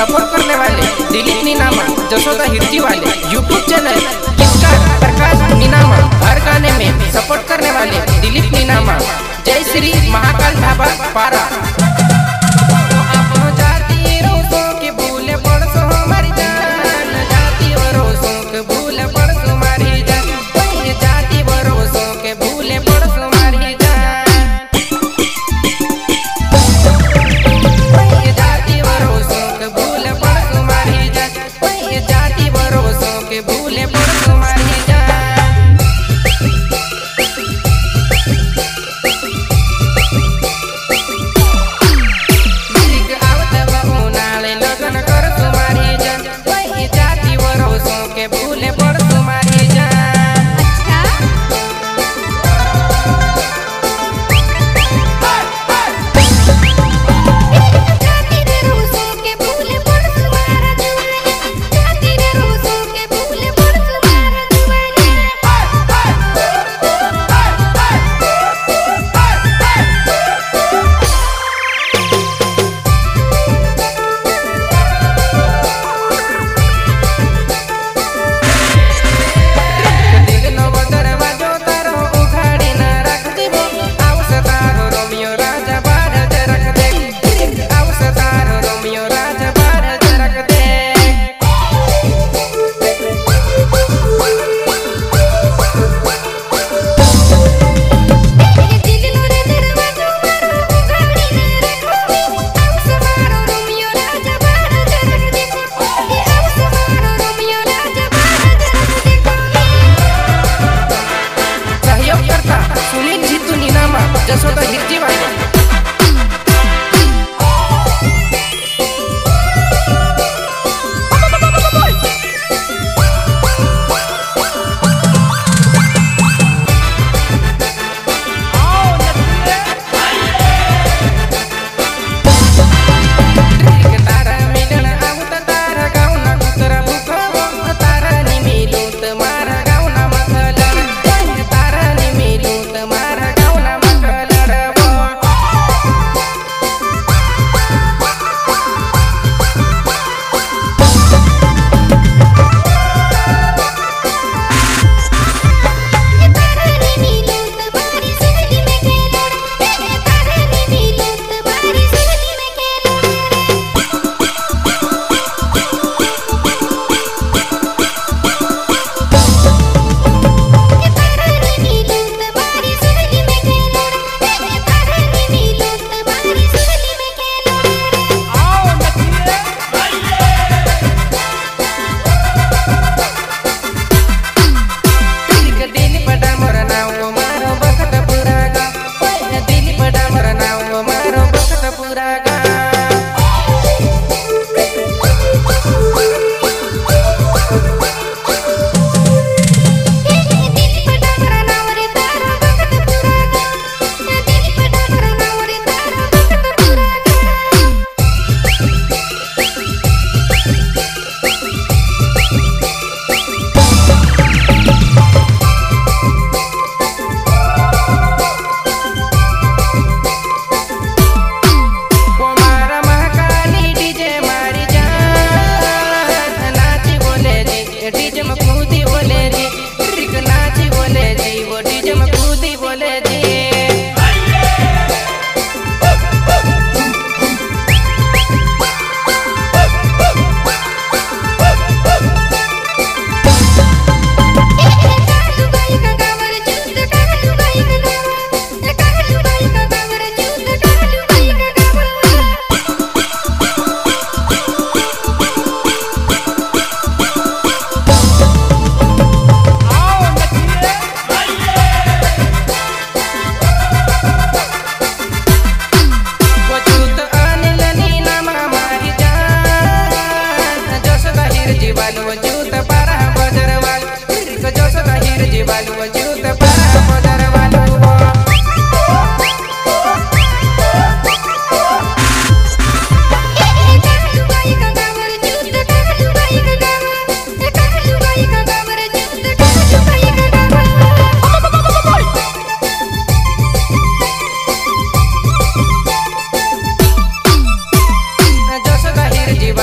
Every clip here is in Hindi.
सपोर्ट करने वाले दिलीप नीनामा, जसोदा हिरजी वाले यूट्यूब चैनल किसका प्रकाश नीनामा, हर गाने में सपोर्ट करने वाले दिलीप नीनामा। जय श्री महाकाल ढाबा पारा।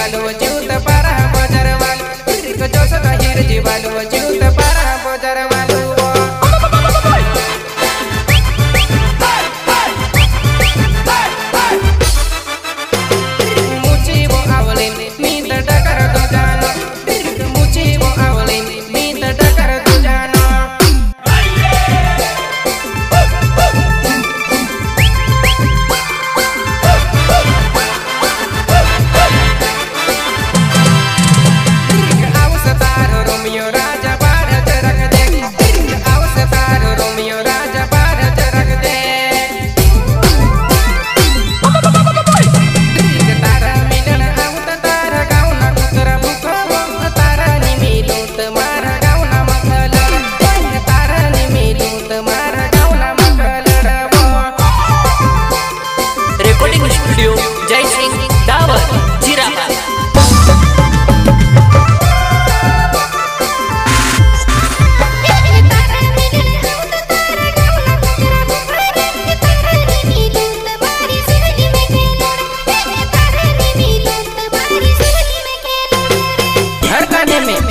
jibalu juta para bojarwal, diri ko josa tahir jibalu juta para bojarwal.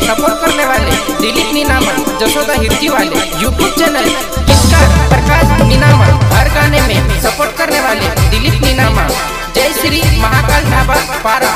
Support करने वाले दिलीप नीनामा, जसोदा हिरजी वाले यूट्यूब चैनल किसका प्रकाश नीनामा, हर गाने में सपोर्ट करने वाले दिलीप नीनामा। जय श्री महाकाल ढाबा पारा।